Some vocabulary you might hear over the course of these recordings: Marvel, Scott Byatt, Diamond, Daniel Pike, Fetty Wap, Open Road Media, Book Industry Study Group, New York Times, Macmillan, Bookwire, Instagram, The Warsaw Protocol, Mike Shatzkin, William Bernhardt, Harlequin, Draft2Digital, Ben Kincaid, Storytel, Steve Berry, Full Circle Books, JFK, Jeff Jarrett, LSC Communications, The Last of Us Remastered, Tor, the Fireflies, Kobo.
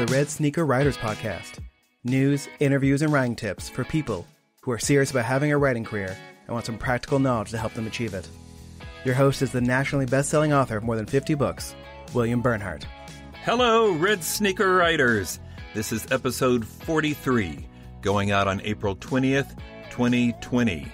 the Red Sneaker Writers Podcast. News, interviews, and writing tips for people who are serious about having a writing career and want some practical knowledge to help them achieve it. Your host is the nationally best-selling author of more than 50 books, William Bernhardt. Hello, Red Sneaker Writers! This is episode 43, going out on April 20th, 2020.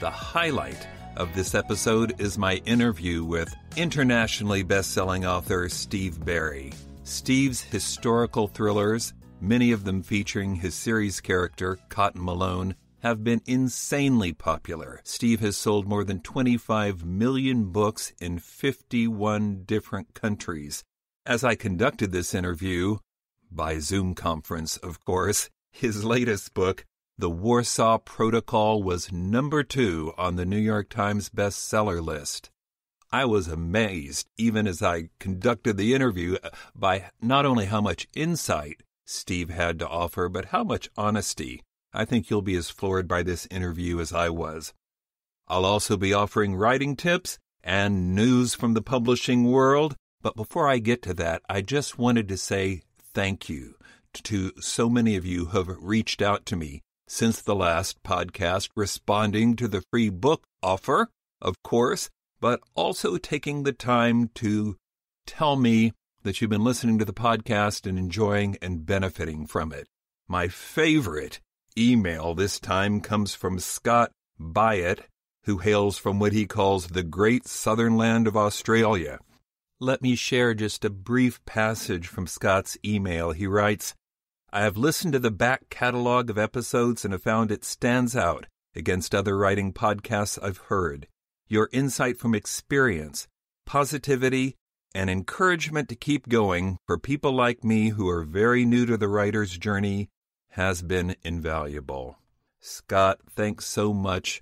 The highlight of this episode is my interview with internationally best-selling author Steve Berry. Steve's historical thrillers, many of them featuring his series character, Cotton Malone, have been insanely popular. Steve has sold more than 25 million books in 51 different countries. As I conducted this interview, by Zoom conference, of course, his latest book, The Warsaw Protocol, was #2 on the New York Times bestseller list. I was amazed, even as I conducted the interview, by not only how much insight Steve had to offer, but how much honesty. I think you'll be as floored by this interview as I was. I'll also be offering writing tips and news from the publishing world. But before I get to that, I just wanted to say thank you to so many of you who have reached out to me since the last podcast, responding to the free book offer, of course, but also taking the time to tell me that you've been listening to the podcast and enjoying and benefiting from it. My favorite email this time comes from Scott Byatt, who hails from what he calls the great southern land of Australia. Let me share just a brief passage from Scott's email. He writes, "I have listened to the back catalog of episodes and have found it stands out against other writing podcasts I've heard. Your insight from experience, positivity, and encouragement to keep going for people like me who are very new to the writer's journey has been invaluable." Scott, thanks so much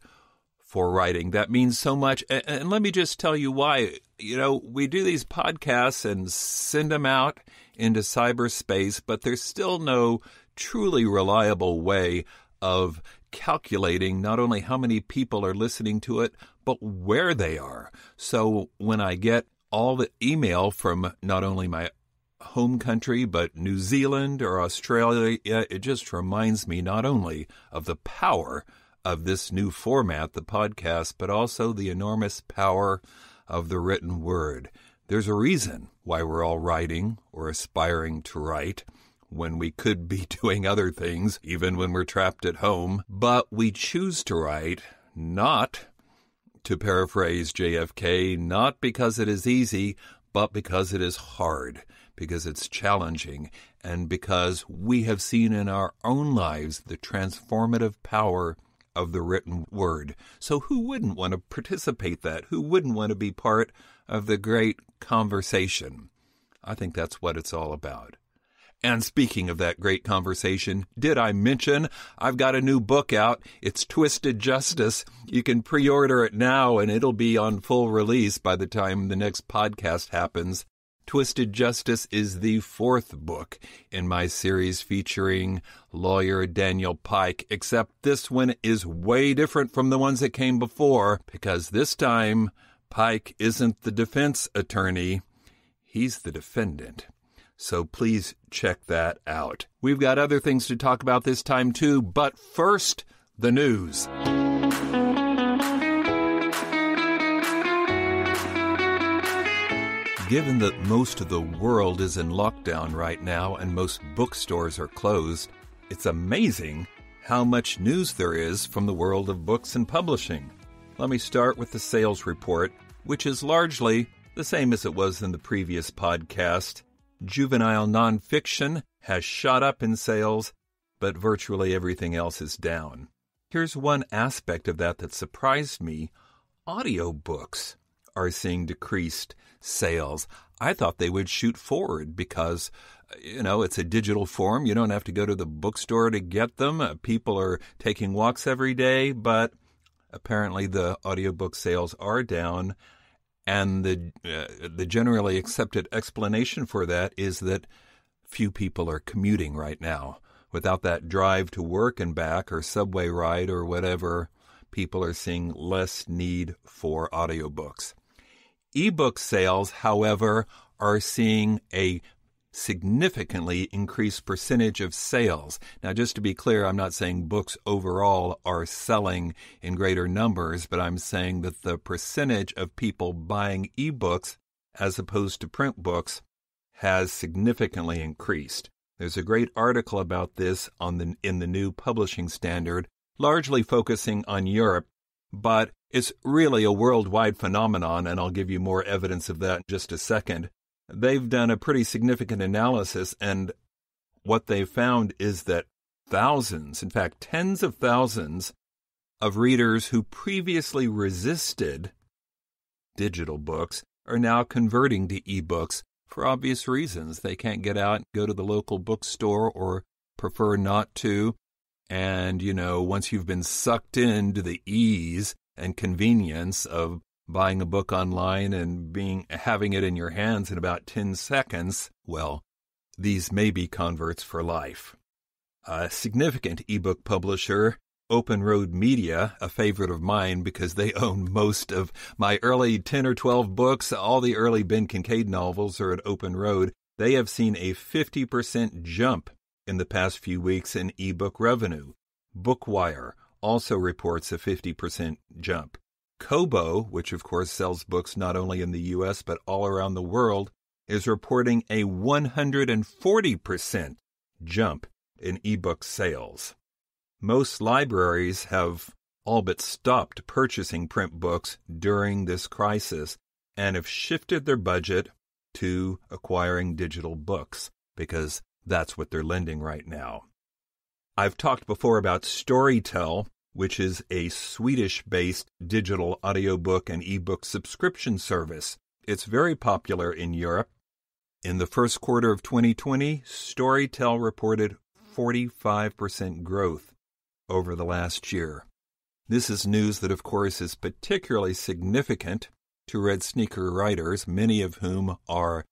for writing. That means so much. And let me just tell you why. You know, we do these podcasts and send them out into cyberspace, but there's still no truly reliable way of calculating not only how many people are listening to it, but where they are. So when I get all the email from not only my home country, but New Zealand or Australia, it just reminds me not only of the power of this new format, the podcast, but also the enormous power of the written word. There's a reason why we're all writing or aspiring to write when we could be doing other things, even when we're trapped at home. But we choose to write, not, to paraphrase JFK, not because it is easy, but because it is hard, because it's challenging, and because we have seen in our own lives the transformative power of the written word. So who wouldn't want to participate that? Who wouldn't want to be part of the great conversation? I think that's what it's all about. And speaking of that great conversation, did I mention I've got a new book out? It's Twisted Justice. You can pre-order it now, and it'll be on full release by the time the next podcast happens. Twisted Justice is the 4th book in my series featuring lawyer Daniel Pike, except this one is way different from the ones that came before, because this time Pike isn't the defense attorney. He's the defendant. So please check that out. We've got other things to talk about this time too, but first, the news. Given that most of the world is in lockdown right now and most bookstores are closed, it's amazing how much news there is from the world of books and publishing. Let me start with the sales report, which is largely the same as it was in the previous podcast. Juvenile nonfiction has shot up in sales, but virtually everything else is down. Here's one aspect of that that surprised me. Audiobooks are seeing decreased sales. I thought they would shoot forward because, you know, it's a digital form. You don't have to go to the bookstore to get them. People are taking walks every day, but apparently the audiobook sales are down. And the generally accepted explanation for that is that few people are commuting right now. Without that drive to work and back or subway ride or whatever, people are seeing less need for audiobooks. Ebook sales, however, are seeing a significantly increased percentage of sales. Now, just to be clear, I'm not saying books overall are selling in greater numbers, but I'm saying that the percentage of people buying ebooks as opposed to print books has significantly increased. There's a great article about this in the New Publishing Standard, largely focusing on Europe, but it's really a worldwide phenomenon, and I'll give you more evidence of that in just a second. They've done a pretty significant analysis, and what they found is that thousands, in fact, tens of thousands of readers who previously resisted digital books are now converting to ebooks for obvious reasons. They can't get out and go to the local bookstore, or prefer not to. And, you know, once you've been sucked into the ease and convenience of buying a book online and having it in your hands in about 10 seconds, well, these may be converts for life. A significant ebook publisher, Open Road Media, a favorite of mine because they own most of my early 10 or 12 books, all the early Ben Kincaid novels are at Open Road. They have seen a 50% jump in the past few weeks in ebook revenue. Bookwire also reports a 50% jump. Kobo, which of course sells books not only in the U.S. but all around the world, is reporting a 140% jump in ebook sales. Most libraries have all but stopped purchasing print books during this crisis and have shifted their budget to acquiring digital books because that's what they're lending right now. I've talked before about Storytel, which is a Swedish-based digital audiobook and ebook subscription service. It's very popular in Europe. In the first quarter of 2020, Storytel reported 45% growth over the last year. This is news that, of course, is particularly significant to Red Sneaker writers, many of whom are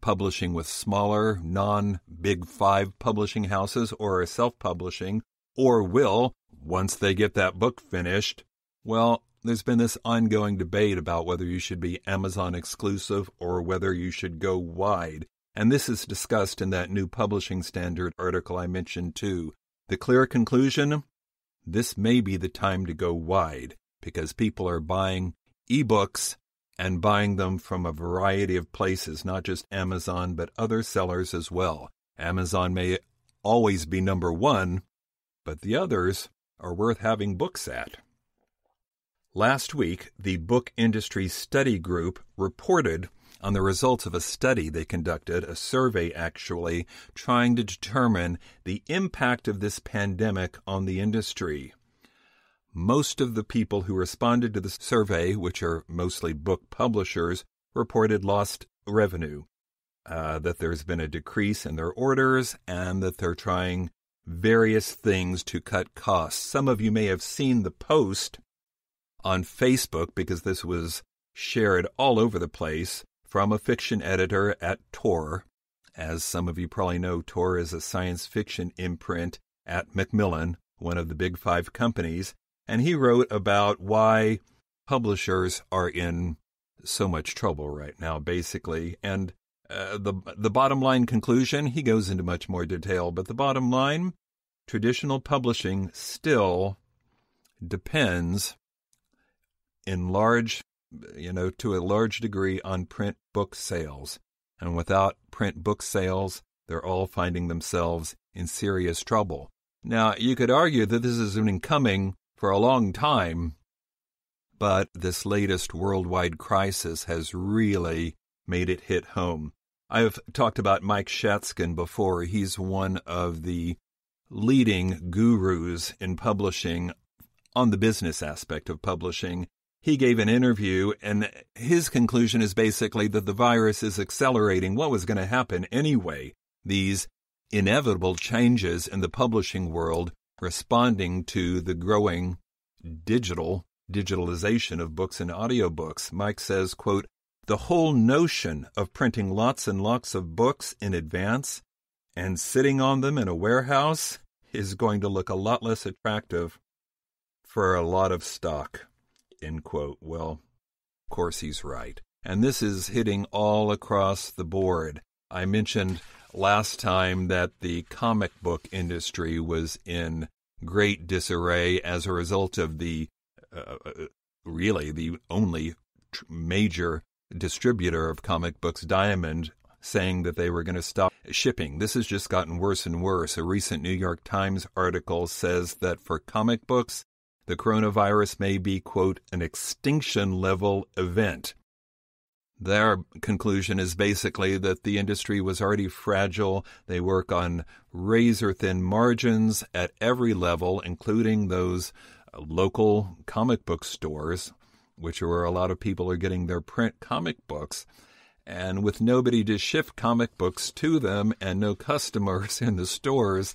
publishing with smaller, non-Big Five publishing houses or are self-publishing, or will, once they get that book finished. Well, there's been this ongoing debate about whether you should be Amazon exclusive or whether you should go wide. And this is discussed in that New Publishing Standard article I mentioned too. The clear conclusion? This may be the time to go wide because people are buying ebooks and buying them from a variety of places, not just Amazon, but other sellers as well. Amazon may always be number one, but the others are worth having books at. Last week, the Book Industry Study Group reported on the results of a study they conducted, a survey actually, trying to determine the impact of this pandemic on the industry. Most of the people who responded to the survey, which are mostly book publishers, reported lost revenue, that there's been a decrease in their orders, and that they're trying various things to cut costs. Some of you may have seen the post on Facebook because this was shared all over the place from a fiction editor at Tor. As some of you probably know, Tor is a science fiction imprint at Macmillan, one of the Big Five companies, and he wrote about why publishers are in so much trouble right now, basically, and the bottom line conclusion, he goes into much more detail, but the bottom line, traditional publishing still depends in large, to a large degree on print book sales. And without print book sales, they're all finding themselves in serious trouble. Now, you could argue that this has been coming for a long time, but this latest worldwide crisis has really made it hit home. I've talked about Mike Shatzkin before. He's one of the leading gurus in publishing on the business aspect of publishing. He gave an interview, and his conclusion is basically that the virus is accelerating what was going to happen anyway, these inevitable changes in the publishing world responding to the growing digitalization of books and audiobooks. Mike says, quote, "The whole notion of printing lots and lots of books in advance and sitting on them in a warehouse is going to look a lot less attractive for a lot of stock," end quote. Well, of course he's right. And this is hitting all across the board. I mentioned last time that the comic book industry was in great disarray as a result of the really the only major distributor of comic books, Diamond, saying that they were going to stop shipping. This has just gotten worse and worse. A recent New York Times article says that for comic books, the coronavirus may be, quote, an extinction-level event. Their conclusion is basically that the industry was already fragile. They work on razor-thin margins at every level, including those local comic book stores, which are where a lot of people are getting their print comic books. And with nobody to shift comic books to them and no customers in the stores,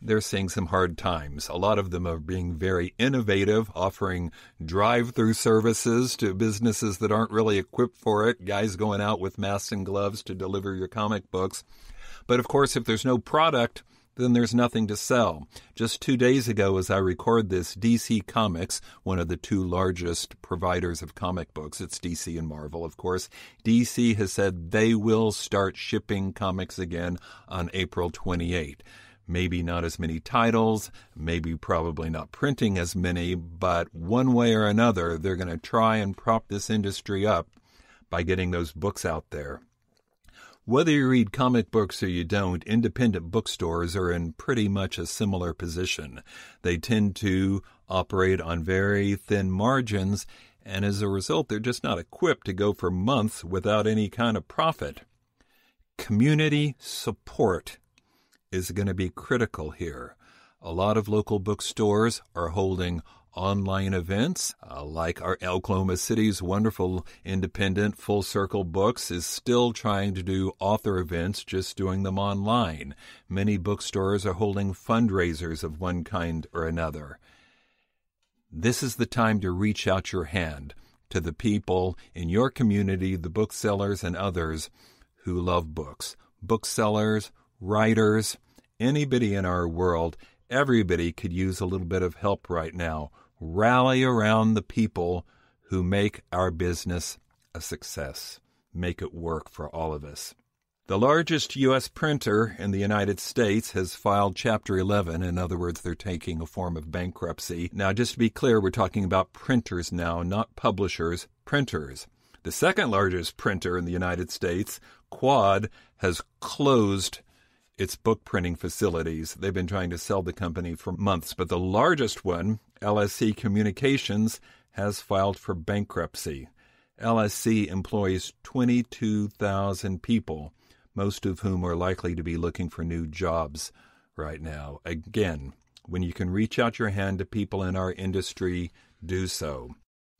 they're seeing some hard times. A lot of them are being very innovative, offering drive-through services to businesses that aren't really equipped for it, guys going out with masks and gloves to deliver your comic books. But, of course, if there's no product, then there's nothing to sell. Just 2 days ago, as I record this, DC Comics, one of the two largest providers of comic books, it's DC and Marvel, of course, DC has said they will start shipping comics again on April 28th. Maybe not as many titles, maybe probably not printing as many, but one way or another, they're going to try and prop this industry up by getting those books out there. Whether you read comic books or you don't, independent bookstores are in pretty much a similar position. They tend to operate on very thin margins, and as a result, they're just not equipped to go for months without any kind of profit. Community support is going to be critical here. A lot of local bookstores are holding online events, like our Oklahoma City's wonderful independent Full Circle Books is still trying to do author events, just doing them online. Many bookstores are holding fundraisers of one kind or another. This is the time to reach out your hand to the people in your community, the booksellers and others who love books. Booksellers, writers, anybody in our world, everybody could use a little bit of help right now. Rally around the people who make our business a success. Make it work for all of us. The largest U.S. printer in the United States has filed Chapter 11. In other words, they're taking a form of bankruptcy. Now, just to be clear, we're talking about printers now, not publishers, printers. The second largest printer in the United States, Quad, has closed its book printing facilities. They've been trying to sell the company for months, but the largest one, LSC Communications, has filed for bankruptcy. LSC employs 22,000 people, most of whom are likely to be looking for new jobs right now. Again, when you can reach out your hand to people in our industry, do so.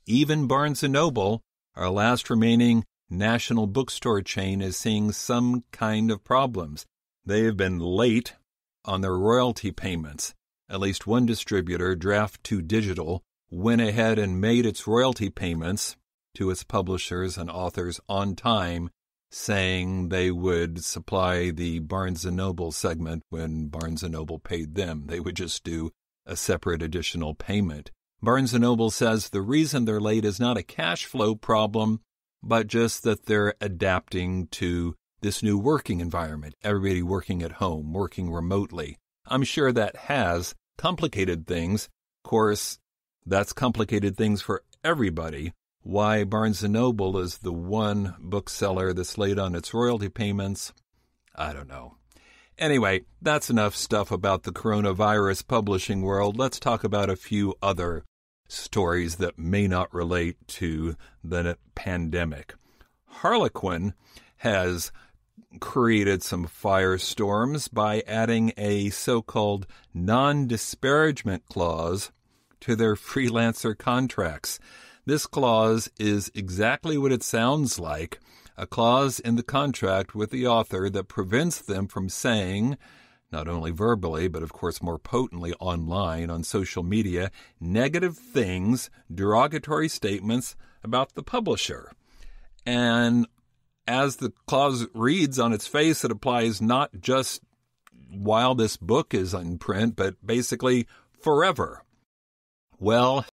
Even Barnes & Noble, our last remaining national bookstore chain, is seeing some kind of problems. They have been late on their royalty payments. At least one distributor, Draft2Digital, went ahead and made its royalty payments to its publishers and authors on time, saying they would supply the Barnes & Noble segment when Barnes & Noble paid them. They would just do a separate additional payment. Barnes & Noble says the reason they're late is not a cash flow problem, but just that they're adapting to this new working environment, everybody working at home, working remotely. I'm sure that has complicated things. Of course, that's complicated things for everybody. Why Barnes & Noble is the one bookseller that's late on its royalty payments, I don't know. Anyway, that's enough stuff about the coronavirus publishing world. Let's talk about a few other stories that may not relate to the pandemic. Harlequin has created some firestorms by adding a so-called non-disparagement clause to their freelancer contracts. This clause is exactly what it sounds like, a clause in the contract with the author that prevents them from saying, not only verbally, but of course more potently online, on social media, negative things, derogatory statements about the publisher. And as the clause reads on its face, it applies not just while this book is in print, but basically forever. Well,